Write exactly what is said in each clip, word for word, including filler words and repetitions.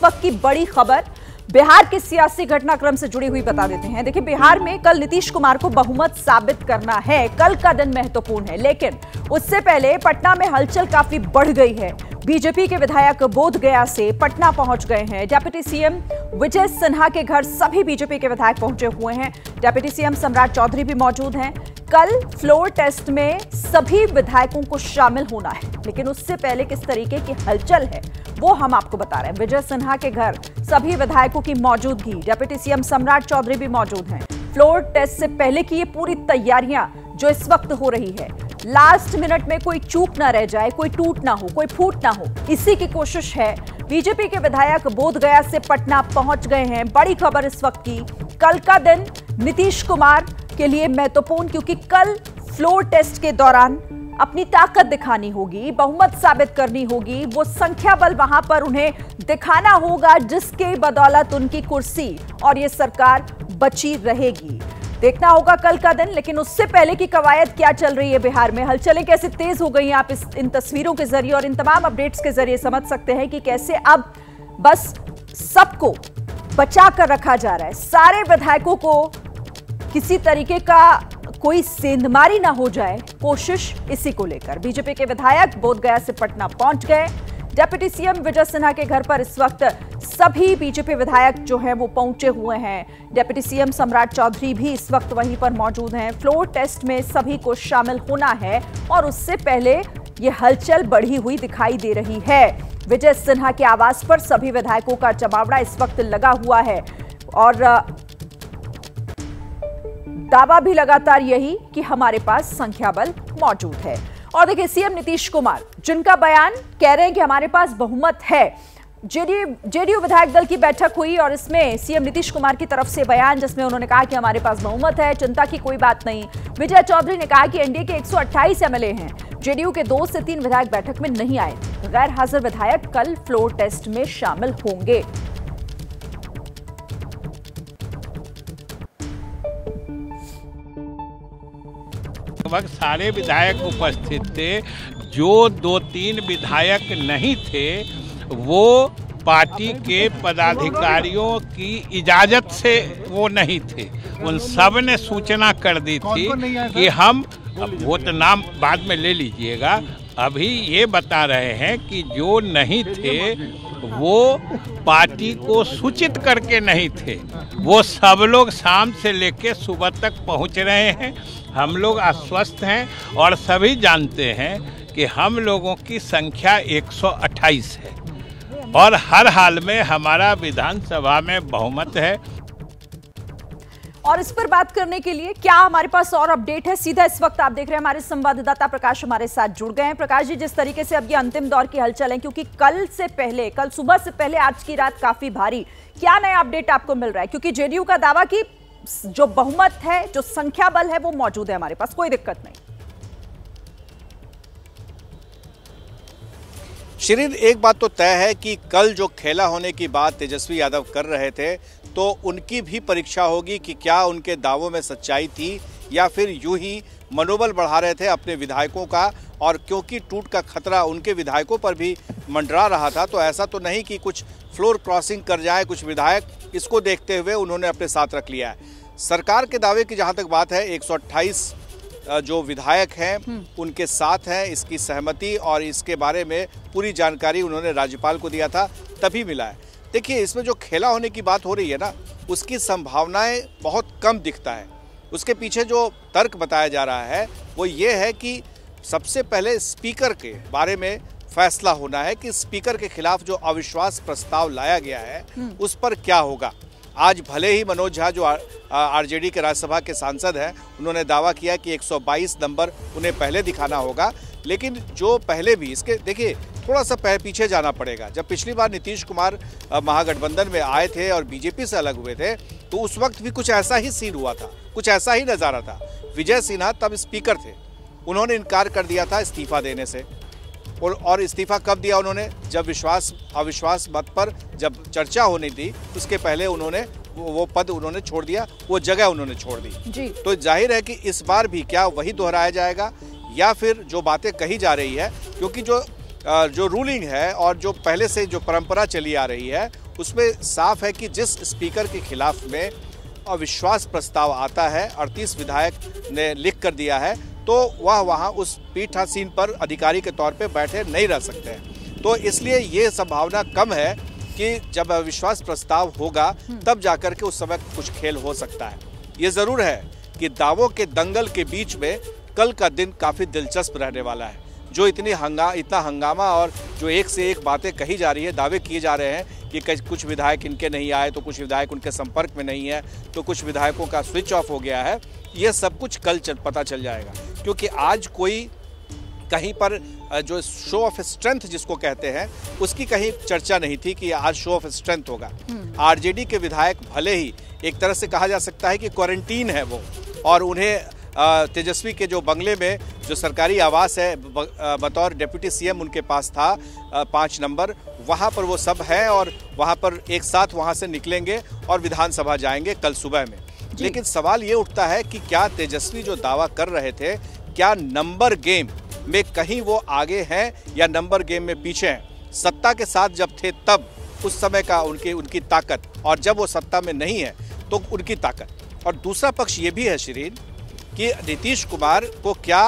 इस वक्त की बड़ी खबर बिहार के सियासी घटनाक्रम से जुड़ी हुई बता देते हैं। देखिए, बिहार में कल नीतीश कुमार को बहुमत साबित करना है, कल का दिन महत्वपूर्ण है, लेकिन उससे पहले पटना में हलचल काफी बढ़ गई है। बीजेपी के विधायक बोधगया से पटना पहुंच गए हैं। डेप्यूटी सीएम विजय सिन्हा के घर सभी बीजेपी के विधायक पहुंचे हुए हैं। डेप्यूटी सीएम सम्राट चौधरी भी मौजूद हैं। कल फ्लोर टेस्ट में सभी विधायकों को शामिल होना है, लेकिन उससे पहले किस तरीके की हलचल है वो हम आपको बता रहे हैं। विजय सिन्हा के घर सभी विधायकों की मौजूदगी, डेप्यूटी सीएम सम्राट चौधरी भी मौजूद हैं। फ्लोर टेस्ट से पहले की ये पूरी तैयारियां जो इस वक्त हो रही है, लास्ट मिनट में कोई चूक ना रह जाए, कोई टूट ना हो, कोई फूट ना हो, इसी की कोशिश है। बीजेपी के विधायक बोधगया से पटना पहुंच गए हैं। बड़ी खबर इस वक्त की, कल का दिन नीतीश कुमार के लिए महत्वपूर्ण, क्योंकि कल फ्लोर टेस्ट के दौरान अपनी ताकत दिखानी होगी, बहुमत साबित करनी होगी। वो संख्या बल वहां पर उन्हें दिखाना होगा जिसके बदौलत उनकी कुर्सी और ये सरकार बची रहेगी। देखना होगा कल का दिन, लेकिन उससे पहले की कवायद क्या चल रही है बिहार में, हलचलें कैसे तेज हो गई हैं, आप इस इन तस्वीरों के जरिए और इन तमाम अपडेट्स के जरिए समझ सकते हैं कि कैसे अब बस सबको बचा कर रखा जा रहा है। सारे विधायकों को किसी तरीके का कोई सेंधमारी ना हो जाए, कोशिश इसी को लेकर। बीजेपी के विधायक बोधगया से पटना पहुंच गए। डेप्यूटी सीएम विजय सिन्हा के घर पर इस वक्त सभी बीजेपी विधायक जो हैं वो पहुंचे हुए हैं। डेप्यूटी सीएम सम्राट चौधरी भी इस वक्त वहीं पर मौजूद हैं। फ्लोर टेस्ट में सभी को शामिल होना है और उससे पहले ये हलचल बढ़ी हुई दिखाई दे रही है। विजय सिन्हा के आवास पर सभी विधायकों का जमावड़ा इस वक्त लगा हुआ है और दावा भी लगातार यही कि हमारे पास संख्या बल मौजूद है। और देखिए, सीएम नीतीश कुमार जिनका बयान कह रहे हैं कि हमारे पास बहुमत है। जेडीयू विधायक दल की बैठक हुई और इसमें सीएम नीतीश कुमार की तरफ से बयान जिसमें उन्होंने कहा कि हमारे पास बहुमत है, चिंता की कोई बात नहीं। विजय चौधरी ने कहा कि एनडीए के एक सौ अट्ठाईस एमएलए हैं, जेडीयू के दो से तीन विधायक बैठक में नहीं आए, गैर हाजिर विधायक कल फ्लोर टेस्ट में शामिल होंगे। लगभग सारे विधायक उपस्थित थे। जो दो तीन विधायक नहीं थे वो पार्टी के पदाधिकारियों की इजाजत से वो नहीं थे। उन सब ने सूचना कर दी थी कि हम वो तो नाम बाद में ले लीजिएगा, अभी ये बता रहे हैं कि जो नहीं थे वो पार्टी को सूचित करके नहीं थे। वो सब लोग शाम से लेकर सुबह तक पहुंच रहे हैं। हम लोग आश्वस्त हैं और सभी जानते हैं कि हम लोगों की संख्या एक सौ अट्ठाईस है और हर हाल में हमारा विधानसभा में बहुमत है। और इस पर बात करने के लिए क्या हमारे पास और अपडेट है, सीधा इस वक्त आप देख रहे हैं हमारे संवाददाता प्रकाश हमारे साथ जुड़ गए हैं। प्रकाश जी, जिस तरीके से अब ये अंतिम दौर की हलचल है, क्योंकि कल से पहले, कल सुबह से पहले आज की रात काफी भारी, क्या नया अपडेट आपको मिल रहा है? क्योंकि जेडीयू का दावा कि जो बहुमत है, जो संख्या बल है वो मौजूद है हमारे पास, कोई दिक्कत नहीं। श्रीन, एक बात तो तय है कि कल जो खेला होने की बात तेजस्वी यादव कर रहे थे, तो उनकी भी परीक्षा होगी कि क्या उनके दावों में सच्चाई थी या फिर यूं ही मनोबल बढ़ा रहे थे अपने विधायकों का। और क्योंकि टूट का खतरा उनके विधायकों पर भी मंडरा रहा था, तो ऐसा तो नहीं कि कुछ फ्लोर क्रॉसिंग कर जाए कुछ विधायक, इसको देखते हुए उन्होंने अपने साथ रख लिया है। सरकार के दावे की जहां तक बात है, एक सौ अट्ठाईस जो विधायक हैं उनके साथ हैं, इसकी सहमति और इसके बारे में पूरी जानकारी उन्होंने राज्यपाल को दिया था तभी मिला है। देखिए, इसमें जो खेला होने की बात हो रही है ना, उसकी संभावनाएं बहुत कम दिखता है। उसके पीछे जो तर्क बताया जा रहा है वो ये है कि सबसे पहले स्पीकर के बारे में फैसला होना है कि स्पीकर के खिलाफ जो अविश्वास प्रस्ताव लाया गया है उस पर क्या होगा। आज भले ही मनोज झा जो आरजेडी के राज्यसभा के सांसद हैं, उन्होंने दावा किया कि एक सौ बाईस नंबर उन्हें पहले दिखाना होगा, लेकिन जो पहले भी इसके, देखिए, थोड़ा सा पह पीछे जाना पड़ेगा। जब पिछली बार नीतीश कुमार महागठबंधन में आए थे और बीजेपी से अलग हुए थे, तो उस वक्त भी कुछ ऐसा ही सीन हुआ था, कुछ ऐसा ही नज़ारा था। विजय सिन्हा तब स्पीकर थे, उन्होंने इनकार कर दिया था इस्तीफा देने से। और और इस्तीफा कब दिया उन्होंने? जब विश्वास अविश्वास मत पर जब चर्चा होनी थी उसके पहले उन्होंने वो पद उन्होंने छोड़ दिया, वो जगह उन्होंने छोड़ दी जी। तो जाहिर है कि इस बार भी क्या वही दोहराया जाएगा या फिर जो बातें कही जा रही है, क्योंकि जो जो रूलिंग है और जो पहले से जो परंपरा चली आ रही है उसमें साफ है कि जिस स्पीकर के खिलाफ में अविश्वास प्रस्ताव आता है अड़तीस विधायक ने लिख कर दिया है तो वह वहां उस पीठासीन पर अधिकारी के तौर पे बैठे नहीं रह सकते हैं। तो इसलिए ये संभावना कम है कि जब अविश्वास प्रस्ताव होगा तब जाकर के उस समय कुछ खेल हो सकता है। ये ज़रूर है कि दावों के दंगल के बीच में कल का दिन काफ़ी दिलचस्प रहने वाला है। जो इतनी हंगा इतना हंगामा और जो एक से एक बातें कही जा रही है, दावे किए जा रहे हैं कि कुछ विधायक इनके नहीं आए तो कुछ विधायक उनके संपर्क में नहीं है तो कुछ विधायकों का स्विच ऑफ हो गया है, ये सब कुछ कल चल पता चल जाएगा। क्योंकि आज कोई कहीं पर जो शो ऑफ स्ट्रेंथ जिसको कहते हैं उसकी कहीं चर्चा नहीं थी कि आज शो ऑफ स्ट्रेंथ होगा। आरजेडी के विधायक भले ही एक तरह से कहा जा सकता है कि क्वारंटीन है वो, और उन्हें तेजस्वी के जो बंगले में जो सरकारी आवास है बतौर डिप्टी सीएम उनके पास था पाँच नंबर, वहाँ पर वो सब हैं और वहाँ पर एक साथ वहाँ से निकलेंगे और विधानसभा जाएंगे कल सुबह में। लेकिन सवाल ये उठता है कि क्या तेजस्वी जो दावा कर रहे थे, क्या नंबर गेम में कहीं वो आगे हैं या नंबर गेम में पीछे हैं? सत्ता के साथ जब थे तब उस समय का उनकी उनकी ताकत, और जब वो सत्ता में नहीं है तो उनकी ताकत। और दूसरा पक्ष ये भी है शिरीन कि नीतीश कुमार को क्या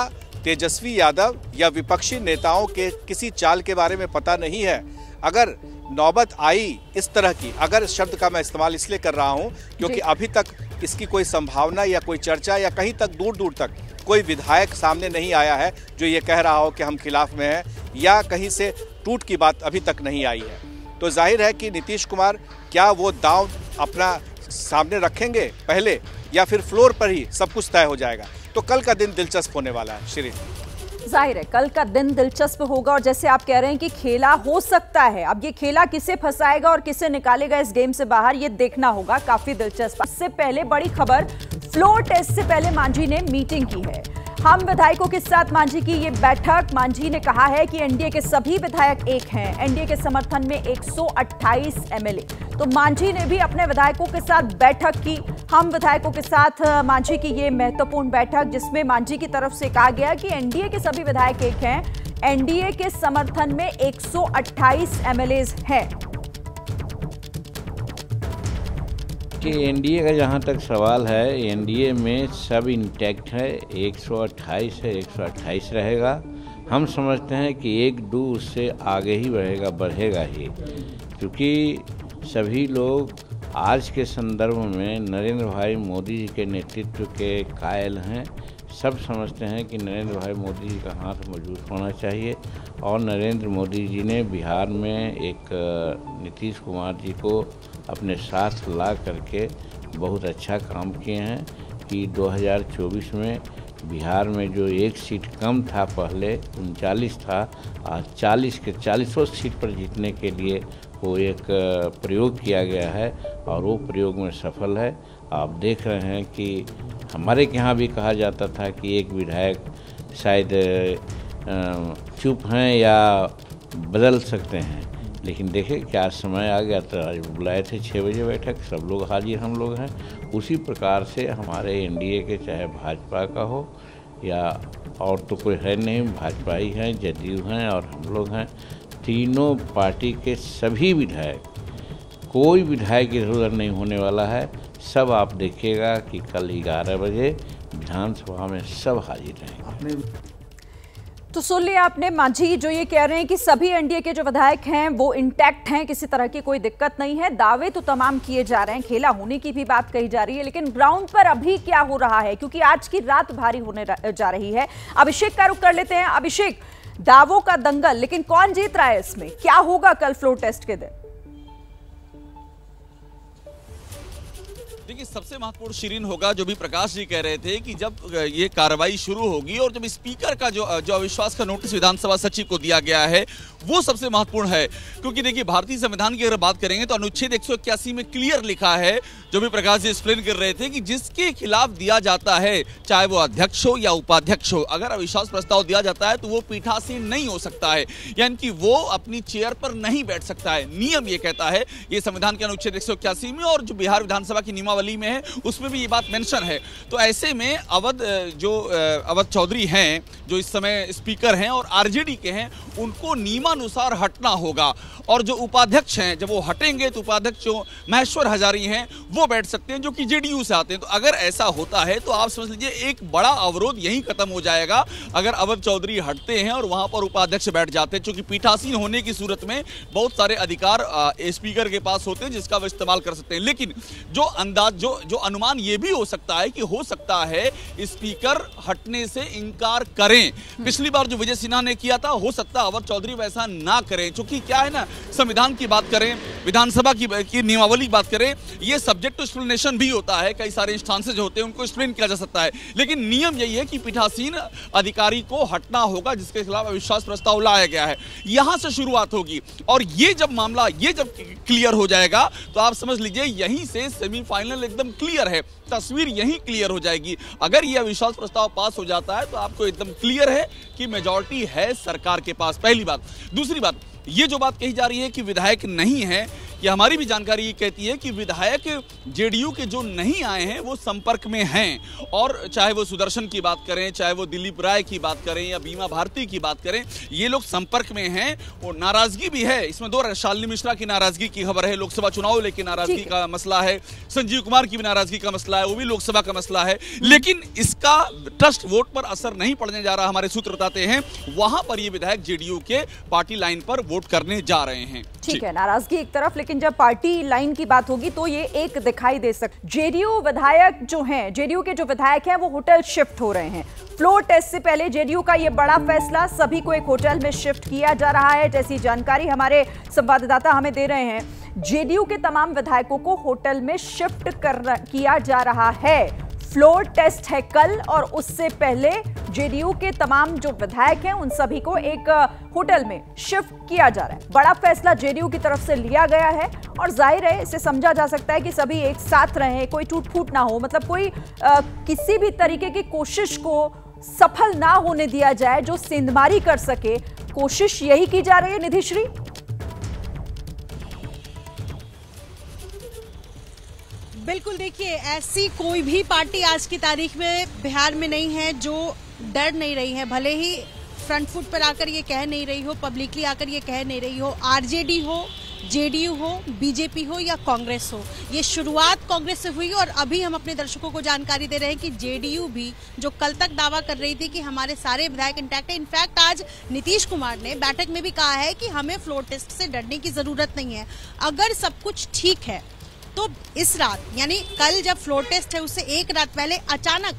तेजस्वी यादव या विपक्षी नेताओं के किसी चाल के बारे में पता नहीं है? अगर नौबत आई इस तरह की, अगर शब्द का मैं इस्तेमाल इसलिए कर रहा हूं क्योंकि अभी तक इसकी कोई संभावना या कोई चर्चा या कहीं तक दूर दूर तक कोई विधायक सामने नहीं आया है जो ये कह रहा हो कि हम खिलाफ में हैं, या कहीं से टूट की बात अभी तक नहीं आई है। तो जाहिर है कि नीतीश कुमार क्या वो दांव अपना सामने रखेंगे पहले, या फिर फ्लोर पर ही सब कुछ तय हो जाएगा? तो कल का दिन दिलचस्प होने वाला है श्री। जाहिर है कल का दिन दिलचस्प होगा और जैसे आप कह रहे हैं कि खेला हो सकता है। अब ये खेला किसे फंसाएगा और किसे निकालेगा इस गेम से बाहर, ये देखना होगा, काफी दिलचस्प। इससे पहले बड़ी खबर, फ्लोर टेस्ट से पहले मांझी ने मीटिंग की है। हम विधायकों के साथ मांझी की ये बैठक, मांझी ने कहा है कि एनडीए के सभी विधायक एक हैं, एनडीए के समर्थन में एक सौ अट्ठाईस एमएलए। तो मांझी ने भी अपने विधायकों के साथ बैठक की। हम विधायकों के साथ मांझी की ये महत्वपूर्ण बैठक जिसमें मांझी की तरफ से कहा गया कि एनडीए के सभी विधायक एक हैं, एनडीए के समर्थन में एक सौ अट्ठाईस एमएलए हैं। कि एनडीए का जहाँ तक सवाल है, एनडीए में सब इंटैक्ट है, एक सौ अट्ठाईस है, एक सौ अट्ठाईस रहेगा। हम समझते हैं कि एक दो उससे आगे ही बढ़ेगा बढ़ेगा ही, क्योंकि सभी लोग आज के संदर्भ में नरेंद्र भाई मोदी जी के नेतृत्व के कायल हैं। सब समझते हैं कि नरेंद्र भाई मोदी जी का हाथ मजबूत होना चाहिए, और नरेंद्र मोदी जी ने बिहार में एक नीतीश कुमार जी को अपने साथ ला करके बहुत अच्छा काम किए हैं कि दो हज़ार चौबीस में बिहार में जो एक सीट कम था, पहले उनचालीस था, आज चालीस के चालीसों सीट पर जीतने के लिए वो एक प्रयोग किया गया है और वो प्रयोग में सफल है। आप देख रहे हैं कि हमारे यहाँ भी कहा जाता था कि एक विधायक शायद चुप हैं या बदल सकते हैं, लेकिन देखिए क्या समय आ गया था। आज बुलाए थे छः बजे बैठक, सब लोग हाजिर हम लोग हैं। उसी प्रकार से हमारे एनडीए के, चाहे भाजपा का हो या और तो कोई है नहीं, भाजपा ही हैं, जदयू हैं और हम लोग हैं, तीनों पार्टी के सभी विधायक, कोई विधायक इधर उधर नहीं होने वाला है। सब आप देखिएगा कि कल ग्यारह बजे विधानसभा में सब हाजिर रहेंगे। तो सुन लिया आपने, मांझी जो ये कह रहे हैं कि सभी एनडीए के जो विधायक हैं वो इंटैक्ट हैं, किसी तरह की कोई दिक्कत नहीं है। दावे तो तमाम किए जा रहे हैं, खेला होने की भी बात कही जा रही है, लेकिन ग्राउंड पर अभी क्या हो रहा है, क्योंकि आज की रात भारी होने जा रही है। अभिषेक का रुख कर लेते हैं। अभिषेक, दावों का दंगल, लेकिन कौन जीत रहा है इसमें, क्या होगा कल फ्लोर टेस्ट के दिन? देखिए, सबसे महत्वपूर्ण शीरीन होगा जो भी प्रकाश जी कह रहे थे कि जब ये कार्रवाई शुरू होगी और जब स्पीकर का जो जो अविश्वास का नोटिस विधानसभा सचिव को दिया गया है वो सबसे महत्वपूर्ण है। क्योंकि देखिए, भारतीय संविधान की अगर बात करेंगे तो अनुच्छेद एक सौ इक्यासी में क्लियर लिखा है, जो भी प्रकाश जी एक्सप्लेन कर रहे थे, कि जिसके खिलाफ दिया जाता है, चाहे वो अध्यक्ष हो या उपाध्यक्ष हो, अगर अविश्वास प्रस्ताव दिया जाता है तो वो पीठासीन नहीं हो सकता है, यानी कि वो अपनी चेयर पर नहीं बैठ सकता है। नियम ये कहता है, ये संविधान के अनुच्छेद एक सौ इक्यासी में, और जो बिहार विधानसभा की नियम नामावली में है, उसमें भी ये बात मेंशन है। तो ऐसे में अवध जो अवध चौधरी हैं जो इस समय स्पीकर हैं और आरजेडी के हैं, उनको नियमानुसार हटना होगा। और जो उपाध्यक्ष हैं, जब वो हटेंगे तो उपाध्यक्ष जो महेश्वर हजारी हैं वो बैठ सकते हैं, जो कि जेडीयू से आते हैं। तो अगर ऐसा होता है तो आप समझ लीजिए एक बड़ा अवरोध यहीं खत्म हो जाएगा अगर अवध चौधरी हटते हैं और वहां पर उपाध्यक्ष बैठ जाते हैं, क्योंकि पीठासीन होने की सूरत में बहुत सारे अधिकार स्पीकर के पास होते हैं जिसका वो इस्तेमाल कर सकते हैं। लेकिन जो अंदाज जो जो अनुमान ये भी हो सकता है कि हो सकता है स्पीकर हटने से इनकार करें, पिछली बार जो विजय सिन्हा ने किया था। हो सकता है अवध चौधरी वैसा ना करें, क्योंकि क्या है ना, संविधान की बात करें, विधानसभा की, की नियमावली बात करें, ये सब्जेक्ट टू एक्सप्लेनेशन भी होता है, कई सारे इंस्टांसेज होते हैं उनको एक्सप्लेन किया जा सकता है। लेकिन नियम यही है कि पीठासीन अधिकारी को हटना होगा जिसके खिलाफ अविश्वास प्रस्ताव लाया गया है, यहां से शुरुआत होगी। और ये जब मामला ये जब क्लियर हो जाएगा तो आप समझ लीजिए यहीं से सेमीफाइनल एकदम क्लियर है, तस्वीर यहीं क्लियर हो जाएगी। अगर यह अविश्वास प्रस्ताव पास हो जाता है तो आपको एकदम क्लियर है कि मेजॉरिटी है सरकार के पास, पहली बात। दूसरी बात, ये जो बात कही जा रही है कि विधायक नहीं है, ये हमारी भी जानकारी ये कहती है कि विधायक जेडीयू के जो नहीं आए हैं वो संपर्क में हैं, और चाहे वो सुदर्शन की बात करें, चाहे वो दिलीप राय की बात करें या बीमा भारती की बात करें, ये लोग संपर्क में हैं। और नाराजगी भी है इसमें दो, शालिनी मिश्रा की नाराजगी की खबर है, लोकसभा चुनाव लेके नाराजगी का मसला है, संजीव कुमार की भी नाराजगी का मसला है, वो भी लोकसभा का मसला है। लेकिन इसका ट्रस्ट वोट पर असर नहीं पड़ने जा रहा, हमारे सूत्र बताते हैं। वहां पर ये विधायक जेडीयू के पार्टी लाइन पर वोट करने जा रहे हैं। ठीक है, नाराजगी एक तरफ, लेकिन जब पार्टी लाइन की बात होगी तो ये एक दिखाई दे सकता। जेडीयू विधायक जो हैं, जेडीयू के जो विधायक हैं वो होटल शिफ्ट हो रहे हैं। फ्लोर टेस्ट से पहले जेडीयू का ये बड़ा फैसला, सभी को एक होटल में शिफ्ट किया जा रहा है, जैसी जानकारी हमारे संवाददाता हमें दे रहे हैं। जेडीयू के तमाम विधायकों को होटल में शिफ्ट कर किया जा रहा है। फ्लोर टेस्ट है कल, और उससे पहले जेडीयू के तमाम जो विधायक हैं उन सभी को एक होटल में शिफ्ट किया जा रहा है। बड़ा फैसला जेडीयू की तरफ से लिया गया है, और जाहिर है इसे समझा जा सकता है कि सभी एक साथ रहें, कोई टूट फूट ना हो, मतलब कोई आ, किसी भी तरीके की कोशिश को सफल ना होने दिया जाए जो सेंधमारी कर सके। कोशिश यही की जा रही है निधिश्री। बिल्कुल, देखिए ऐसी कोई भी पार्टी आज की तारीख में बिहार में नहीं है जो डर नहीं रही है, भले ही फ्रंट फुट पर आकर ये कह नहीं रही हो, पब्लिकली आकर ये कह नहीं रही हो। आरजेडी हो, जेडीयू हो, बीजेपी हो या कांग्रेस हो, ये शुरुआत कांग्रेस से हुई। और अभी हम अपने दर्शकों को जानकारी दे रहे हैं कि जेडीयू भी, जो कल तक दावा कर रही थी कि हमारे सारे विधायक इंटैक्ट है, इनफैक्ट आज नीतीश कुमार ने बैठक में भी कहा है कि हमें फ्लोर टेस्ट से डरने की ज़रूरत नहीं है। अगर सब कुछ ठीक है तो इस रात, यानी कल जब फ्लोर टेस्ट है उससे एक रात पहले अचानक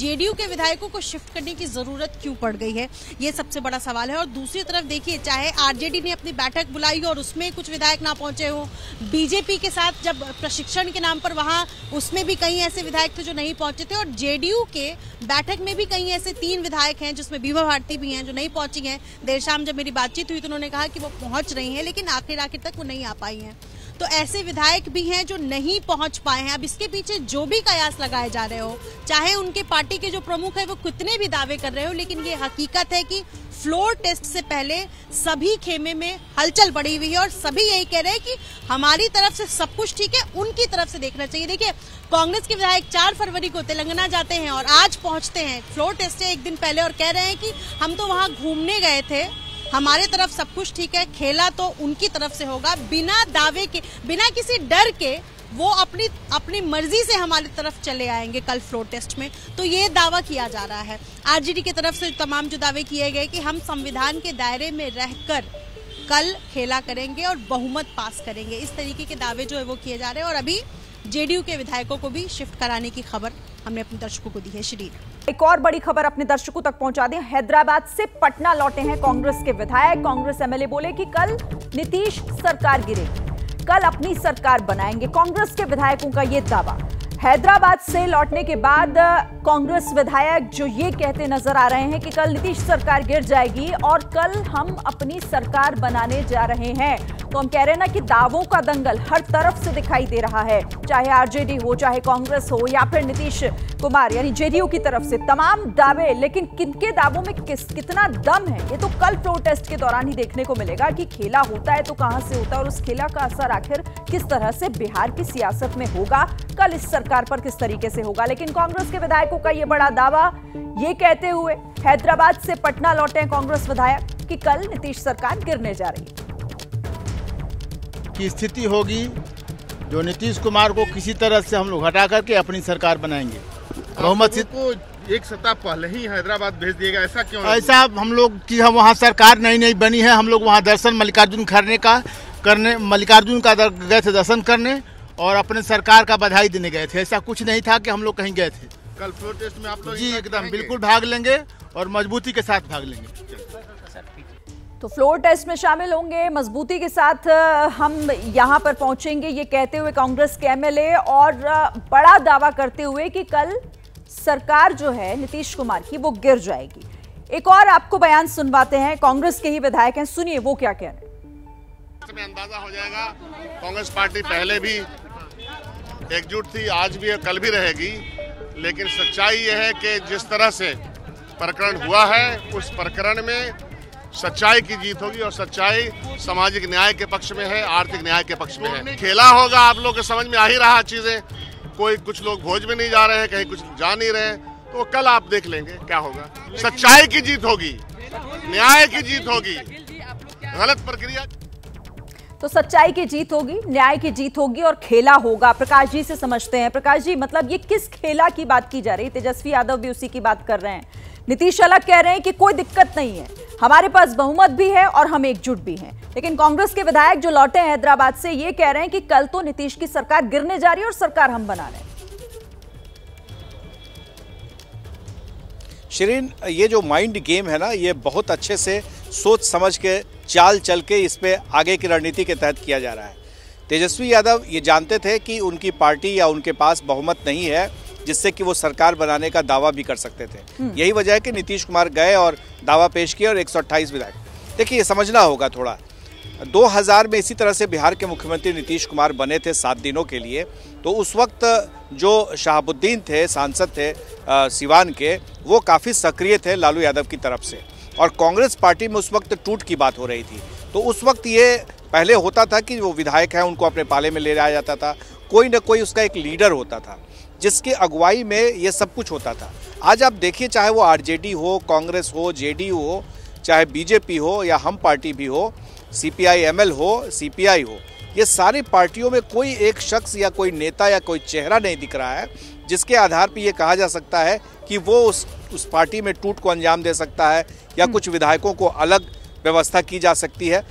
जेडीयू के विधायकों को शिफ्ट करने की ज़रूरत क्यों पड़ गई है, ये सबसे बड़ा सवाल है। और दूसरी तरफ देखिए, चाहे आरजेडी ने अपनी बैठक बुलाई हो और उसमें कुछ विधायक ना पहुंचे हो, बीजेपी के साथ जब प्रशिक्षण के नाम पर वहां उसमें भी कई ऐसे विधायक थे जो नहीं पहुंचे थे, और जेडीयू के बैठक में भी कई ऐसे तीन विधायक हैं जिसमें बीमा भारती भी हैं जो नहीं पहुँची हैं। देर शाम जब मेरी बातचीत हुई तो उन्होंने कहा कि वो पहुँच रही हैं, लेकिन आखिर आखिर तक वो नहीं आ पाई हैं। तो ऐसे विधायक भी हैं जो नहीं पहुंच पाए हैं। अब इसके पीछे जो भी कयास लगाए जा रहे हो, चाहे उनके पार्टी के जो प्रमुख है वो कितने भी दावे कर रहे हो, लेकिन ये हकीकत है कि फ्लोर टेस्ट से पहले सभी खेमे में हलचल बढ़ी हुई है और सभी यही कह रहे हैं कि हमारी तरफ से सब कुछ ठीक है, उनकी तरफ से देखना चाहिए। देखिए, कांग्रेस के विधायक चार फरवरी को तेलंगाना जाते हैं और आज पहुंचते हैं फ्लोर टेस्ट से एक दिन पहले, और कह रहे हैं कि हम तो वहां घूमने गए थे, हमारे तरफ सब कुछ ठीक है, खेला तो उनकी तरफ से होगा। बिना दावे के, बिना किसी डर के वो अपनी अपनी मर्जी से हमारी तरफ चले आएंगे कल फ्लोर टेस्ट में, तो ये दावा किया जा रहा है। आरजेडी की तरफ से तमाम जो दावे किए गए कि हम संविधान के दायरे में रहकर कल खेला करेंगे और बहुमत पास करेंगे, इस तरीके के दावे जो है वो किए जा रहे हैं। और अभी जेडीयू के विधायकों को भी शिफ्ट कराने की खबर हमने अपने दर्शकों को दी है। श्री, एक और बड़ी खबर अपने दर्शकों तक पहुंचा दें। हैदराबाद से पटना लौटे हैं कांग्रेस के विधायक। कांग्रेस एमएलए बोले कि कल नीतीश सरकार गिरेगी, कल अपनी सरकार बनाएंगे, कांग्रेस के विधायकों का यह दावा। हैदराबाद से लौटने के बाद कांग्रेस विधायक जो ये कहते नजर आ रहे हैं कि कल नीतीश सरकार गिर जाएगी और कल हम अपनी सरकार बनाने जा रहे हैं। तो हम कह रहे हैं ना कि दावों का दंगल हर तरफ से दिखाई दे रहा है, चाहे आरजेडी हो, चाहे कांग्रेस हो, या फिर नीतीश कुमार यानी जेडीयू की तरफ से तमाम दावे। लेकिन किनके दावों में किस कितना दम है, ये तो कल प्रोटेस्ट के दौरान ही देखने को मिलेगा कि खेला होता है तो कहां से होता है और उस खेला का असर आखिर किस तरह से बिहार की सियासत में होगा, कल इस सरकार पर किस तरीके से होगा। लेकिन कांग्रेस के विधायकों का ये बड़ा दावा, ये कहते हुए हैदराबाद से पटना लौटे कांग्रेस विधायक कि कल नीतीश सरकार गिरने जा रही है की स्थिति होगी, जो नीतीश कुमार को किसी तरह से हम लोग हटा करके अपनी सरकार बनाएंगे। बहुमत को एक सप्ताह पहले ही हैदराबाद भेज दिएगा, ऐसा क्यों? ऐसा हम लोग की हम वहाँ सरकार नई नई बनी है, हम लोग वहाँ दर्शन मल्लिकार्जुन खरे का करने मल्लिकार्जुन का गए थे दर्शन करने और अपने सरकार का बधाई देने गए थे। ऐसा कुछ नहीं था कि हम लोग कहीं गए थे। कल प्रोटेस्ट में आप लोग जी एकदम बिल्कुल भाग लेंगे और मजबूती के साथ भाग लेंगे। तो फ्लोर टेस्ट में शामिल होंगे, मजबूती के साथ हम यहां पर पहुंचेंगे, ये कहते हुए कांग्रेस के एमएलए, और बड़ा दावा करते हुए कि कल सरकार जो है नीतीश कुमार की वो गिर जाएगी। एक और आपको बयान सुनवाते हैं, कांग्रेस के ही विधायक हैं, सुनिए वो क्या कह रहे हैं। इसमें अंदाजा हो जाएगा कांग्रेस पार्टी पहले भी एकजुट थी, आज भी और कल भी रहेगी, लेकिन सच्चाई यह है कि जिस तरह से प्रकरण हुआ है उस प्रकरण में सच्चाई की जीत होगी और सच्चाई सामाजिक न्याय के पक्ष में है, आर्थिक न्याय के पक्ष में है। खेला होगा, आप लोग के समझ में आ ही रहा चीजें, कोई कुछ लोग भोज में नहीं जा रहे हैं, कहीं कुछ जा नहीं रहे, तो कल आप देख लेंगे क्या होगा। सच्चाई की जीत होगी, न्याय की जीत होगी, गलत प्रक्रिया तो सच्चाई की जीत होगी, न्याय की जीत होगी और खेला होगा। प्रकाश जी से समझते हैं, प्रकाश जी मतलब ये किस खेला की बात की जा रही है? तेजस्वी यादव भी उसी की बात कर रहे हैं, नीतीश अलग कह रहे हैं कि कोई दिक्कत नहीं है, हमारे पास बहुमत भी है और हम एकजुट भी हैं, लेकिन कांग्रेस के विधायक जो लौटे हैं हैदराबाद से ये कह रहे हैं कि कल तो नीतीश की सरकार गिरने जा रही है और सरकार हम बना रहे हैं। शिरीन, ये जो माइंड गेम है ना, ये बहुत अच्छे से सोच समझ के चाल चल के इस पे आगे की रणनीति के तहत किया जा रहा है। तेजस्वी यादव ये जानते थे कि उनकी पार्टी या उनके पास बहुमत नहीं है जिससे कि वो सरकार बनाने का दावा भी कर सकते थे, यही वजह है कि नीतीश कुमार गए और दावा पेश किया और एक सौ अट्ठाईस विधायक। देखिए, समझना होगा थोड़ा, दो हज़ार में इसी तरह से बिहार के मुख्यमंत्री नीतीश कुमार बने थे सात दिनों के लिए, तो उस वक्त जो शहाबुद्दीन थे, सांसद थे सिवान के, वो काफ़ी सक्रिय थे लालू यादव की तरफ से और कांग्रेस पार्टी में उस वक्त टूट की बात हो रही थी। तो उस वक्त ये पहले होता था कि वो विधायक हैं उनको अपने पाले में ले जाया जाता था, कोई ना कोई उसका एक लीडर होता था जिसके अगुवाई में ये सब कुछ होता था। आज आप देखिए, चाहे वो आरजेडी हो, कांग्रेस हो, जेडीयू हो, चाहे बीजेपी हो या हम पार्टी भी हो, सीपीआईएमएल हो, सीपीआई हो, ये सारी पार्टियों में कोई एक शख्स या कोई नेता या कोई चेहरा नहीं दिख रहा है जिसके आधार पर ये कहा जा सकता है कि वो उस उस पार्टी में टूट को अंजाम दे सकता है या कुछ विधायकों को अलग व्यवस्था की जा सकती है।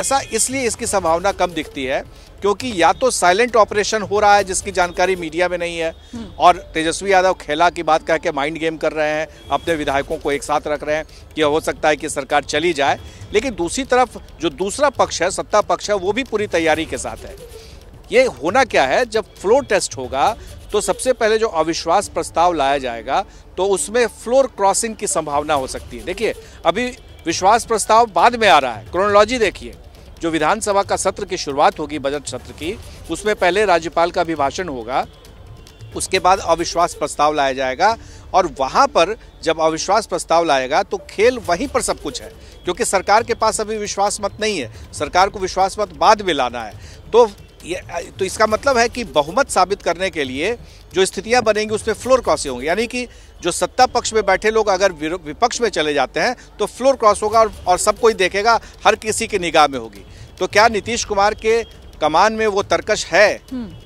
ऐसा इसलिए इसकी संभावना कम दिखती है क्योंकि या तो साइलेंट ऑपरेशन हो रहा है जिसकी जानकारी मीडिया में नहीं है, और तेजस्वी यादव खेला की बात कह के माइंड गेम कर रहे हैं, अपने विधायकों को एक साथ रख रहे हैं कि हो सकता है कि सरकार चली जाए। लेकिन दूसरी तरफ जो दूसरा पक्ष है, सत्ता पक्ष है, वो भी पूरी तैयारी के साथ है। ये होना क्या है, जब फ्लोर टेस्ट होगा तो सबसे पहले जो अविश्वास प्रस्ताव लाया जाएगा तो उसमें फ्लोर क्रॉसिंग की संभावना हो सकती है। देखिए, अभी विश्वास प्रस्ताव बाद में आ रहा है, क्रोनोलॉजी देखिए, जो विधानसभा का सत्र की शुरुआत होगी, बजट सत्र की, उसमें पहले राज्यपाल का अभिभाषण होगा, उसके बाद अविश्वास प्रस्ताव लाया जाएगा और वहाँ पर जब अविश्वास प्रस्ताव लाएगा तो खेल वहीं पर सब कुछ है क्योंकि सरकार के पास अभी विश्वास मत नहीं है, सरकार को विश्वास मत बाद में लाना है। तो ये तो इसका मतलब है कि बहुमत साबित करने के लिए जो स्थितियां बनेंगी उसमें फ्लोर क्रॉसिंग होंगी, यानी कि जो सत्ता पक्ष में बैठे लोग अगर विपक्ष में चले जाते हैं तो फ्लोर क्रॉस होगा और, और सब कोई देखेगा, हर किसी की निगाह में होगी। तो क्या नीतीश कुमार के कमान में वो तरकश है,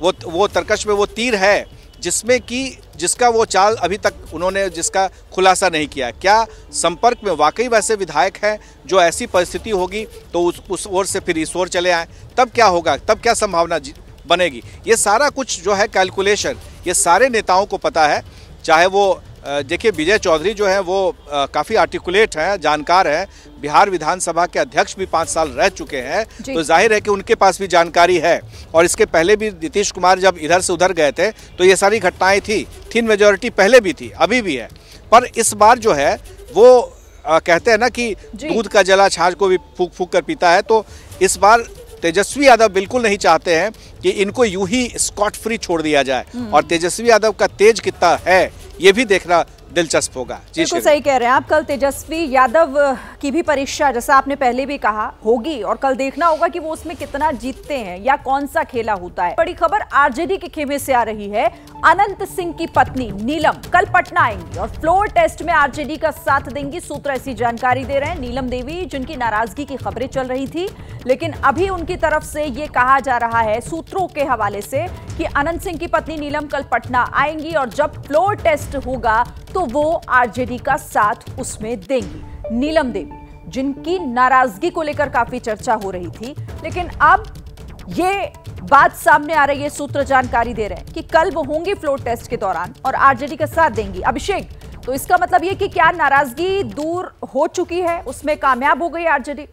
वो वो तरकश में वो तीर है जिसमें कि जिसका वो चाल अभी तक उन्होंने जिसका खुलासा नहीं किया? क्या संपर्क में वाकई वैसे विधायक हैं जो ऐसी परिस्थिति होगी तो उस उस ओर से फिर इस ओर चले आए, तब क्या होगा, तब क्या संभावना बनेगी? ये सारा कुछ जो है कैलकुलेशन, ये सारे नेताओं को पता है। चाहे वो देखिए, विजय चौधरी जो है वो काफ़ी आर्टिकुलेट हैं, जानकार हैं, बिहार विधानसभा के अध्यक्ष भी पाँच साल रह चुके हैं, तो जाहिर है कि उनके पास भी जानकारी है। और इसके पहले भी नीतीश कुमार जब इधर से उधर गए थे तो ये सारी घटनाएं थी, थिन मेजोरिटी पहले भी थी, अभी भी है, पर इस बार जो है वो आ, कहते हैं ना कि दूध का जला छाछ को भी फूक फूक कर पीता है। तो इस बार तेजस्वी यादव बिल्कुल नहीं चाहते हैं कि इनको यूं ही स्कॉट फ्री छोड़ दिया जाए, और तेजस्वी यादव का तेज कितना है ये भी देखना दिलचस्प होगा। बिल्कुल सही कह रहे हैं आप। कल तेजस्वी यादव की भी परीक्षा, जैसा आपने पहले भी कहा, होगी और कल देखना होगा कि वो उसमें कितना जीतते हैं या कौन सा खेला होता है। बड़ी खबर आरजेडी के खेमे से आ रही है। अनंत सिंह की पत्नी नीलम कल पटना आएंगी और फ्लोर टेस्ट में आरजेडी का साथ देंगी। सूत्र ऐसी जानकारी दे रहे हैं। नीलम देवी जिनकी नाराजगी की खबरें चल रही थी, लेकिन अभी उनकी तरफ से ये कहा जा रहा है सूत्रों के हवाले से कि अनंत सिंह की पत्नी नीलम कल पटना आएंगी और जब फ्लोर टेस्ट होगा तो वो आरजेडी का साथ उसमें देंगी। नीलम देवी जिनकी नाराजगी को लेकर काफी चर्चा हो रही थी, लेकिन अब ये बात सामने आ रही है, सूत्र जानकारी दे रहे हैं कि कल वो होंगी फ्लोर टेस्ट के दौरान और आरजेडी का साथ देंगी। अभिषेक, तो इसका मतलब ये कि क्या नाराजगी दूर हो चुकी है, उसमें कामयाब हो गई आरजेडी?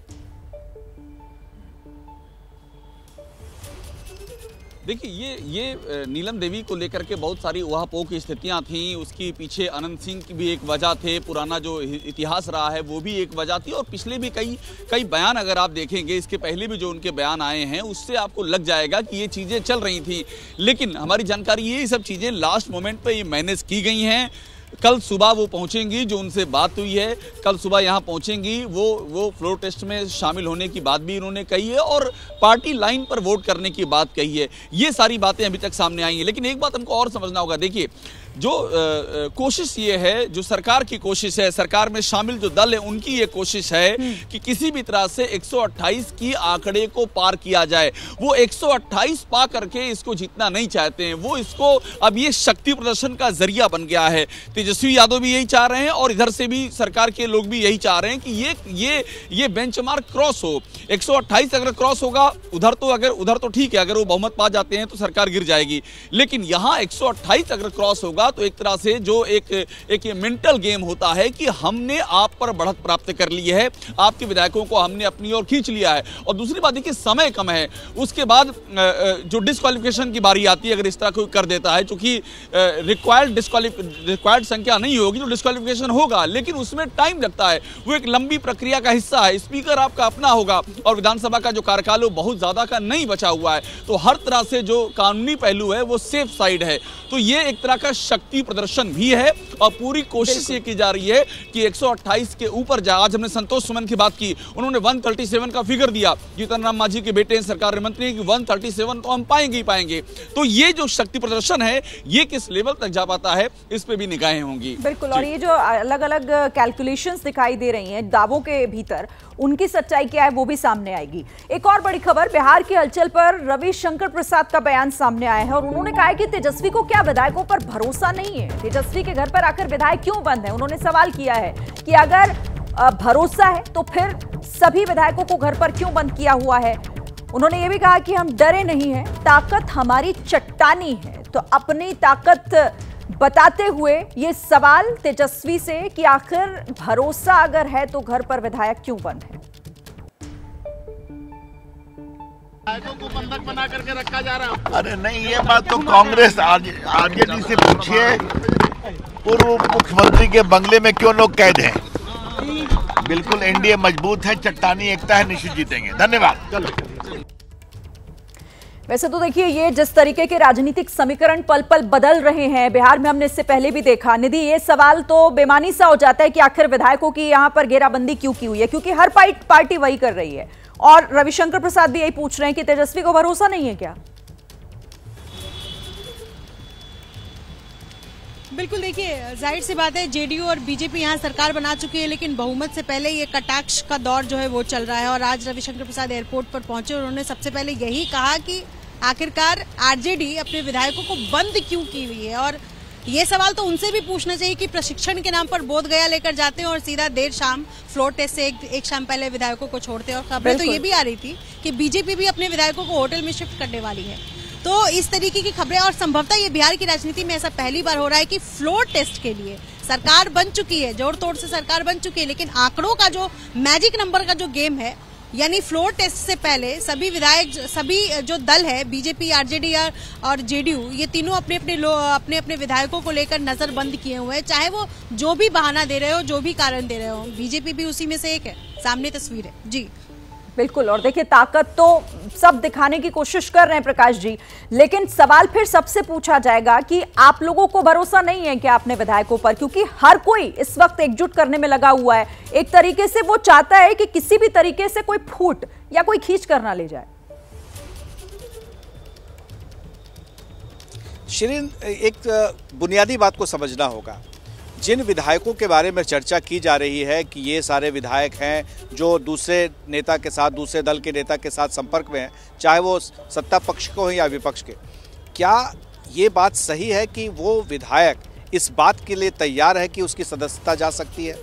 देखिए, ये ये नीलम देवी को लेकर के बहुत सारी उहापोह की स्थितियां थीं, उसके पीछे अनंत सिंह की भी एक वजह थे, पुराना जो इतिहास रहा है वो भी एक वजह थी, और पिछले भी कई कई बयान अगर आप देखेंगे, इसके पहले भी जो उनके बयान आए हैं उससे आपको लग जाएगा कि ये चीज़ें चल रही थी। लेकिन हमारी जानकारी ये सब चीज़ें लास्ट मोमेंट पर ये मैनेज की गई हैं। कल सुबह वो पहुंचेंगी, जो उनसे बात हुई है, कल सुबह यहां पहुंचेंगी, वो वो फ्लोर टेस्ट में शामिल होने की बात भी उन्होंने कही है और पार्टी लाइन पर वोट करने की बात कही है। ये सारी बातें अभी तक सामने आई हैं। लेकिन एक बात हमको और समझना होगा। देखिए, जो आ, कोशिश ये है, जो सरकार की कोशिश है, सरकार में शामिल जो दल है उनकी ये कोशिश है कि किसी भी तरह से एक सौ अट्ठाईस की आंकड़े को पार किया जाए। वो एक सौ अट्ठाईस पा करके इसको जीतना नहीं चाहते हैं। वो इसको अब ये शक्ति प्रदर्शन का जरिया बन गया है। तेजस्वी यादव भी यही चाह रहे हैं और इधर से भी सरकार के लोग भी यही चाह रहे हैं कि ये ये ये बेंचमार्क क्रॉस हो। एक सौ अट्ठाईस अगर क्रॉस होगा उधर तो अगर उधर तो ठीक है, अगर वो बहुमत पा जाते हैं तो सरकार गिर जाएगी, लेकिन यहाँ एक सौ अट्ठाईस अगर क्रॉस होगा तो एक तरह से जो एक एक ये मेंटल गेम होता है कि हमने आप पर बढ़त प्राप्त कर ली है, आपके विधायकों को हमने अपनी ओर खींच लिया है। और दूसरी बात देखिए, समय कम है। उसके बाद जो डिस्क्वालिफिकेशन की बारी आती है, अगर इस तरह कोई कर देता है, चूंकि रिक्वायर्ड रिक्वायर्ड संख्या नहीं होगी तो डिस्क्वालिफिकेशन होगा, लेकिन उसमें टाइम लगता है, वो एक लंबी प्रक्रिया का हिस्सा है। स्पीकर आपका अपना होगा और विधानसभा का जो कार्यकाल बहुत ज्यादा का नहीं बचा हुआ है, तो हर तरह से जो कानूनी पहलू है वो सेफ साइड है। तो यह एक तरह का शक्ति प्रदर्शन भी है और पूरी कोशिश ये की जा रही है कि एक सौ अट्ठाईस के ऊपर जा। आज हमने संतोष सुमन की बात की, उन्होंने एक सौ सैंतीस का फिगर दिया, जीतन राम मांझी के बेटे सरकार मंत्री कि एक सौ सैंतीस तो हम पाएंगे ही पाएंगे। तो ये जो शक्ति प्रदर्शन है ये किस लेवल तक जा पाता है इस पे भी निगाहें होंगी। बिल्कुल, और ये जो अलग अलग कैलकुलेशंस दिखाई दे रही हैं दावों के भीतर, उनकी सच्चाई क्या है वो भी सामने आएगी। एक और बड़ी खबर बिहार की हलचल पर रविशंकर प्रसाद का बयान सामने आया है और उन्होंने कहा है कि तेजस्वी को क्या विधायकों पर भरोसा नहीं है, तेजस्वी के घर पर आकर विधायक क्यों बंद है। उन्होंने सवाल किया है कि अगर भरोसा है तो फिर सभी विधायकों को घर पर क्यों बंद किया हुआ है। उन्होंने ये भी कहा कि हम डरे नहीं हैं, ताकत हमारी चट्टानी है। तो अपनी ताकत बताते हुए ये सवाल तेजस्वी से कि आखिर भरोसा अगर है तो घर पर विधायक क्यों बंद है। विधायकों को बंधक बना करके रखा जा रहा है। अरे नहीं, ये बात तो कांग्रेस आरजेडी से पूछिए, पूर्व मुख्यमंत्री के बंगले में क्यों लोग कैद हैं। बिल्कुल एनडीए मजबूत है, चट्टानी एकता है, निश्चित जीतेंगे। धन्यवाद। चलो, वैसे तो देखिए ये जिस तरीके के राजनीतिक समीकरण पल पल बदल रहे हैं बिहार में, हमने इससे पहले भी देखा। निधि, ये सवाल तो बेमानी सा हो जाता है कि आखिर विधायकों की यहाँ पर घेराबंदी क्यों की हुई है, क्योंकि हर पार्टी वही कर रही है और रविशंकर प्रसाद भी यही पूछ रहे हैं कि तेजस्वी को भरोसा नहीं है क्या। बिल्कुल, देखिए जाहिर सी बात है, जेडीयू और बीजेपी यहाँ सरकार बना चुकी है, लेकिन बहुमत से पहले ये कटाक्ष का दौर जो है वो चल रहा है। और आज रविशंकर प्रसाद एयरपोर्ट पर पहुंचे, उन्होंने सबसे पहले यही कहा कि आखिरकार आरजेडी अपने विधायकों को बंद क्यों की हुई है। और ये सवाल तो उनसे भी पूछना चाहिए कि प्रशिक्षण के नाम पर बोधगया लेकर जाते हैं और सीधा देर शाम फ्लोर टेस्ट से एक, एक शाम पहले विधायकों को छोड़ते हैं। और खबरें तो ये भी आ रही थी कि बीजेपी भी अपने विधायकों को होटल में शिफ्ट करने वाली है। तो इस तरीके की खबरें, और संभवतः ये बिहार की राजनीति में ऐसा पहली बार हो रहा है कि फ्लोर टेस्ट के लिए सरकार बन चुकी है, जोड़ तोड़ से सरकार बन चुकी है, लेकिन आंकड़ों का जो मैजिक नंबर का जो गेम है, यानी फ्लोर टेस्ट से पहले सभी विधायक, सभी जो दल है, बीजेपी, आरजेडी और जेडीयू, ये तीनों अपने अपने अपने अपने विधायकों को लेकर नजरबंद किए हुए हैं, चाहे वो जो भी बहाना दे रहे हो, जो भी कारण दे रहे हो। बीजेपी भी उसी में से एक है, सामने तस्वीर है। जी बिल्कुल, और देखिए ताकत तो सब दिखाने की कोशिश कर रहे हैं प्रकाश जी, लेकिन सवाल फिर सबसे पूछा जाएगा कि आप लोगों को भरोसा नहीं है कि आपने विधायकों पर, क्योंकि हर कोई इस वक्त एकजुट करने में लगा हुआ है। एक तरीके से वो चाहता है कि किसी भी तरीके से कोई फूट या कोई खींच कर ना ले जाए। शिरीन, एक बुनियादी बात को समझना होगा। जिन विधायकों के बारे में चर्चा की जा रही है कि ये सारे विधायक हैं जो दूसरे नेता के साथ, दूसरे दल के नेता के साथ संपर्क में हैं, चाहे वो सत्ता पक्ष के हो या विपक्ष के, क्या ये बात सही है कि वो विधायक इस बात के लिए तैयार है कि उसकी सदस्यता जा सकती है?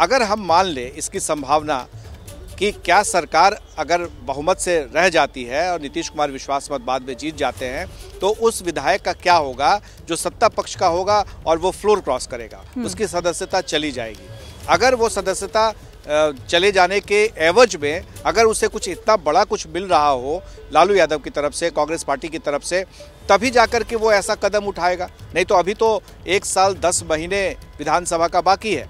अगर हम मान लें इसकी संभावना कि क्या सरकार अगर बहुमत से रह जाती है और नीतीश कुमार विश्वास मत बाद में जीत जाते हैं, तो उस विधायक का क्या होगा जो सत्ता पक्ष का होगा और वो फ्लोर क्रॉस करेगा, उसकी सदस्यता चली जाएगी। अगर वो सदस्यता चले जाने के एवज में अगर उसे कुछ इतना बड़ा कुछ मिल रहा हो लालू यादव की तरफ से, कांग्रेस पार्टी की तरफ से, तभी जाकर के वो ऐसा कदम उठाएगा। नहीं तो अभी तो एक साल दस महीने विधानसभा का बाकी है,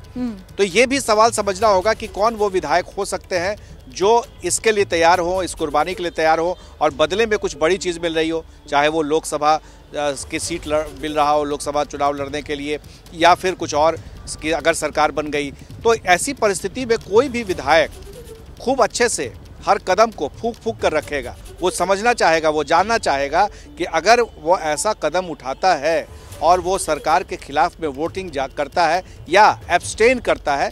तो ये भी सवाल समझना होगा कि कौन वो विधायक हो सकते हैं जो इसके लिए तैयार हो, इस कुर्बानी के लिए तैयार हो और बदले में कुछ बड़ी चीज़ मिल रही हो, चाहे वो लोकसभा की सीट मिल रहा हो लोकसभा चुनाव लड़ने के लिए, या फिर कुछ और कि अगर सरकार बन गई। तो ऐसी परिस्थिति में कोई भी विधायक खूब अच्छे से हर कदम को फूंक फूंक कर रखेगा। वो समझना चाहेगा, वो जानना चाहेगा कि अगर वो ऐसा कदम उठाता है और वो सरकार के खिलाफ में वोटिंग जा करता है या एब्सटेन करता है,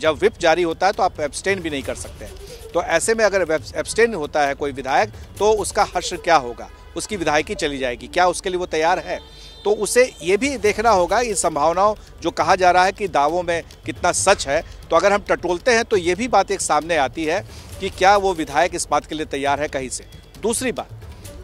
जब व्हिप जारी होता है तो आप एब्सटेन भी नहीं कर सकते, तो ऐसे में अगर एब्सटेन होता है कोई विधायक तो उसका हश्र क्या होगा, उसकी विधायकी चली जाएगी। क्या उसके लिए वो तैयार है? तो उसे ये भी देखना होगा। ये संभावनाओं जो कहा जा रहा है कि दावों में कितना सच है, तो अगर हम टटोलते हैं तो ये भी बात एक सामने आती है कि क्या वो विधायक इस बात के लिए तैयार है कहीं से। दूसरी बात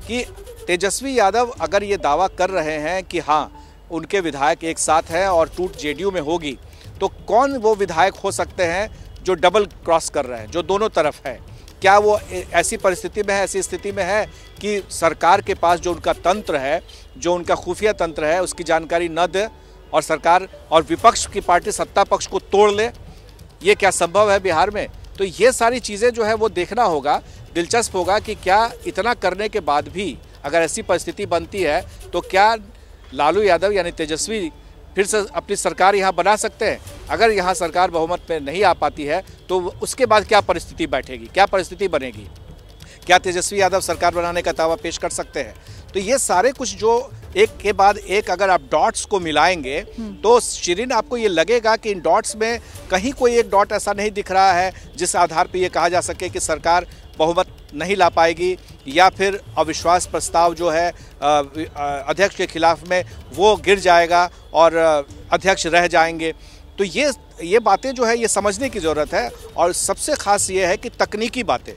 कि तेजस्वी यादव अगर ये दावा कर रहे हैं कि हाँ उनके विधायक एक साथ हैं और टूट जेडीयू में होगी, तो कौन वो विधायक हो सकते हैं जो डबल क्रॉस कर रहे हैं, जो दोनों तरफ है? क्या वो ऐसी परिस्थिति में है, ऐसी स्थिति में है कि सरकार के पास जो उनका तंत्र है, जो उनका खुफिया तंत्र है, उसकी जानकारी न दे और सरकार और विपक्ष की पार्टी सत्ता पक्ष को तोड़ ले? ये क्या संभव है बिहार में? तो ये सारी चीज़ें जो है वो देखना होगा। दिलचस्प होगा कि क्या इतना करने के बाद भी अगर ऐसी परिस्थिति बनती है तो क्या लालू यादव यानी तेजस्वी फिर से अपनी सरकार यहाँ बना सकते हैं? अगर यहाँ सरकार बहुमत में नहीं आ पाती है तो उसके बाद क्या परिस्थिति बैठेगी, क्या परिस्थिति बनेगी? क्या तेजस्वी यादव सरकार बनाने का दावा पेश कर सकते हैं? तो ये सारे कुछ जो एक के बाद एक अगर आप डॉट्स को मिलाएंगे तो शिरीन आपको ये लगेगा कि इन डॉट्स में कहीं कोई एक डॉट ऐसा नहीं दिख रहा है जिस आधार पर ये कहा जा सके कि सरकार बहुमत नहीं ला पाएगी या फिर अविश्वास प्रस्ताव जो है अध्यक्ष के खिलाफ में वो गिर जाएगा और अध्यक्ष रह जाएंगे। तो ये ये बातें जो है ये समझने की ज़रूरत है। और सबसे ख़ास ये है कि तकनीकी बातें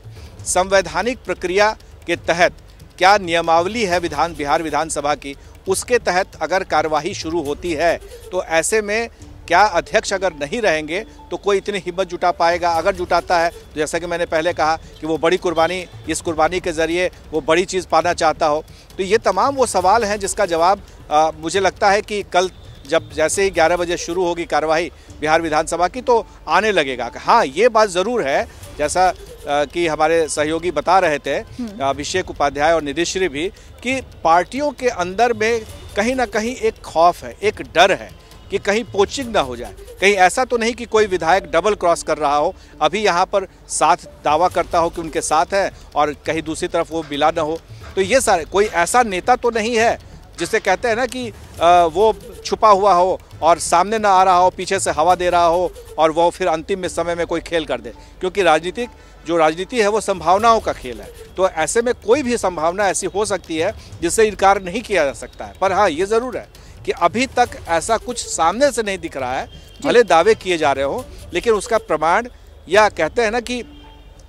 संवैधानिक प्रक्रिया के तहत क्या नियमावली है विधान बिहार विधानसभा की, उसके तहत अगर कार्यवाही शुरू होती है तो ऐसे में क्या अध्यक्ष अगर नहीं रहेंगे तो कोई इतनी हिम्मत जुटा पाएगा? अगर जुटाता है तो जैसा कि मैंने पहले कहा कि वो बड़ी कुर्बानी, इस कुर्बानी के ज़रिए वो बड़ी चीज़ पाना चाहता हो। तो ये तमाम वो सवाल हैं जिसका जवाब आ, मुझे लगता है कि कल जब जैसे ही ग्यारह बजे शुरू होगी कार्यवाही बिहार विधानसभा की तो आने लगेगा कि हाँ ये बात ज़रूर है, जैसा कि हमारे सहयोगी बता रहे थे अभिषेक उपाध्याय और निदेश्री भी, कि पार्टियों के अंदर में कहीं ना कहीं एक खौफ है, एक डर है कि कहीं पोचिंग ना हो जाए, कहीं ऐसा तो नहीं कि कोई विधायक डबल क्रॉस कर रहा हो, अभी यहाँ पर साथ दावा करता हो कि उनके साथ है और कहीं दूसरी तरफ वो मिला ना हो। तो ये सारे कोई ऐसा नेता तो नहीं है जिसे कहते हैं ना कि वो छुपा हुआ हो और सामने ना आ रहा हो, पीछे से हवा दे रहा हो और वो फिर अंतिम में समय में कोई खेल कर दे, क्योंकि राजनीतिक जो राजनीति है वो संभावनाओं का खेल है। तो ऐसे में कोई भी संभावना ऐसी हो सकती है जिससे इनकार नहीं किया जा सकता है। पर हाँ ये ज़रूर है कि अभी तक ऐसा कुछ सामने से नहीं दिख रहा है, भले दावे किए जा रहे हो, लेकिन उसका प्रमाण या कहते हैं ना कि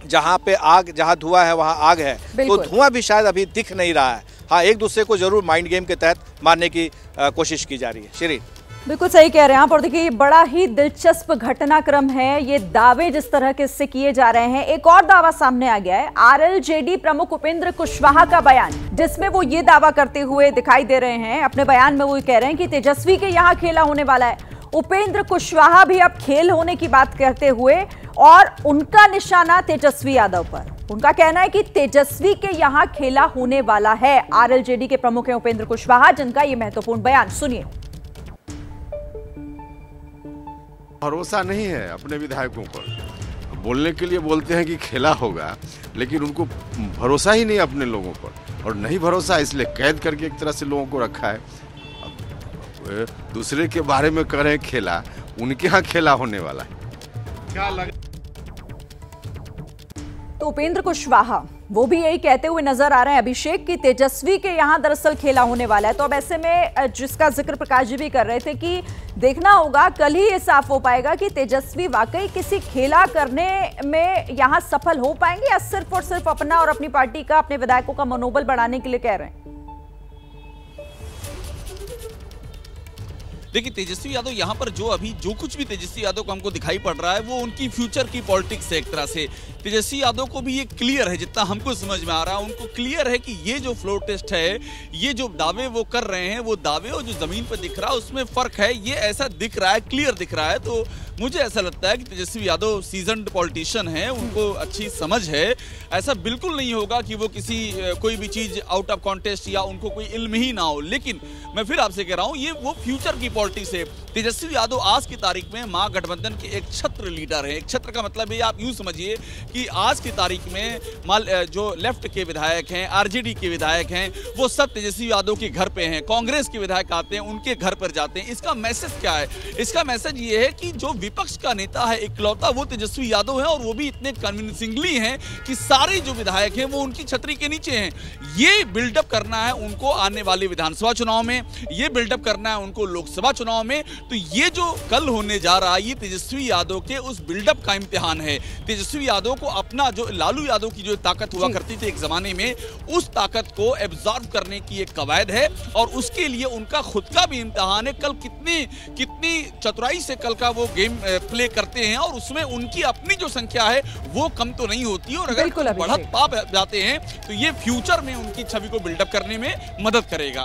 जहाँ पे आग, जहाँ धुआं है वहाँ आग है, तो धुआं भी शायद अभी दिख नहीं रहा है। हाँ एक दूसरे को जरूर माइंड गेम के तहत मारने की आ, कोशिश की जा रही है। श्री बिल्कुल सही कह रहे हैं आप। और देखिए बड़ा ही दिलचस्प घटनाक्रम है, ये दावे जिस तरह के इससे किए जा रहे हैं। एक और दावा सामने आ गया है, आरएलजेडी प्रमुख उपेंद्र कुशवाहा का बयान, जिसमें वो ये दावा करते हुए दिखाई दे रहे हैं। अपने बयान में वो कह रहे हैं कि तेजस्वी के यहाँ खेला होने वाला है। उपेंद्र कुशवाहा भी अब खेल होने की बात करते हुए और उनका निशाना तेजस्वी यादव पर। उनका कहना है कि तेजस्वी के यहां खेला होने वाला है। आरएलजेडी के प्रमुख हैं उपेंद्र कुशवाहा, जिनका यह महत्वपूर्ण बयान सुनिए। भरोसा नहीं है अपने विधायकों पर, बोलने के लिए बोलते हैं कि खेला होगा, लेकिन उनको भरोसा ही नहीं अपने लोगों पर, और नहीं भरोसा इसलिए कैद करके एक तरह से लोगों को रखा है। अब दूसरे के बारे में कह रहे हैं खेला, उनके यहाँ खेला होने वाला है। तो उपेंद्र कुशवाहा वो भी यही कहते हुए नजर आ रहे हैं अभिषेक की तेजस्वी के यहाँ दरअसल खेला होने वाला है। तो अब ऐसे में जिसका जिक्र प्रकाश जी भी कर रहे थे कि देखना होगा, कल ही ये साफ हो पाएगा कि तेजस्वी वाकई किसी खेला करने में यहाँ सफल हो पाएंगे या सिर्फ और सिर्फ अपना और अपनी पार्टी का, अपने विधायकों का मनोबल बढ़ाने के लिए कह रहे हैं। देखिए तेजस्वी यादव यहाँ पर जो अभी जो कुछ भी तेजस्वी यादव को हमको दिखाई पड़ रहा है वो उनकी फ्यूचर की पॉलिटिक्स है। एक तरह से तेजस्वी यादव को भी ये क्लियर है, जितना हमको समझ में आ रहा है उनको क्लियर है कि ये जो फ्लोर टेस्ट है, ये जो दावे वो कर रहे हैं, वो दावे और जो जमीन पर दिख रहा है उसमें फर्क है, ये ऐसा दिख रहा है, क्लियर दिख रहा है। तो मुझे ऐसा लगता है कि तेजस्वी यादव सीजन्ड पॉलिटिशियन है, उनको अच्छी समझ है। ऐसा बिल्कुल नहीं होगा कि वो किसी कोई भी चीज़ आउट ऑफ कॉन्टेस्ट या उनको कोई इल्म ही ना हो। लेकिन मैं फिर आपसे कह रहा हूँ, ये वो फ्यूचर की पॉलिटिक्स है। तेजस्वी यादव आज की तारीख में महागठबंधन के एक छत्र लीडर हैं। एक छत्र का मतलब ये आप यूँ समझिए कि आज की तारीख में माल जो लेफ्ट के विधायक हैं, आरजेडी के विधायक हैं, वो सब तेजस्वी यादव के घर पे हैं। कांग्रेस के विधायक आते हैं, उनके घर पर जाते हैं। इसका मैसेज क्या है? इसका मैसेज ये है कि जो विपक्ष का नेता है इकलौता, वो तेजस्वी यादव है, और वो भी इतने कन्विंसिंगली हैं कि सारे जो विधायक हैं वो उनकी छतरी के नीचे हैं। ये बिल्डअप करना है उनको आने वाले विधानसभा चुनाव में, ये बिल्डअप करना है उनको लोकसभा चुनाव में। तो ये जो कल होने जा रहा है, ये तेजस्वी यादव के उस बिल्डअप का इम्तिहान है। तेजस्वी यादव को अपना जो लालू यादव की जो ताकत हुआ करती थी एक जमाने में, उस ताकत को एब्जॉर्व करने की एक कवायद है, और उसके लिए उनका खुद का भी इम्तिहान है। कल कितनी कितनी चतुराई से कल का वो गेम प्ले करते हैं, और उसमें उनकी अपनी जो संख्या है वो कम तो नहीं होती, और अगर बढ़त पा जाते हैं तो ये फ्यूचर में उनकी छवि को बिल्डअप करने में मदद करेगा।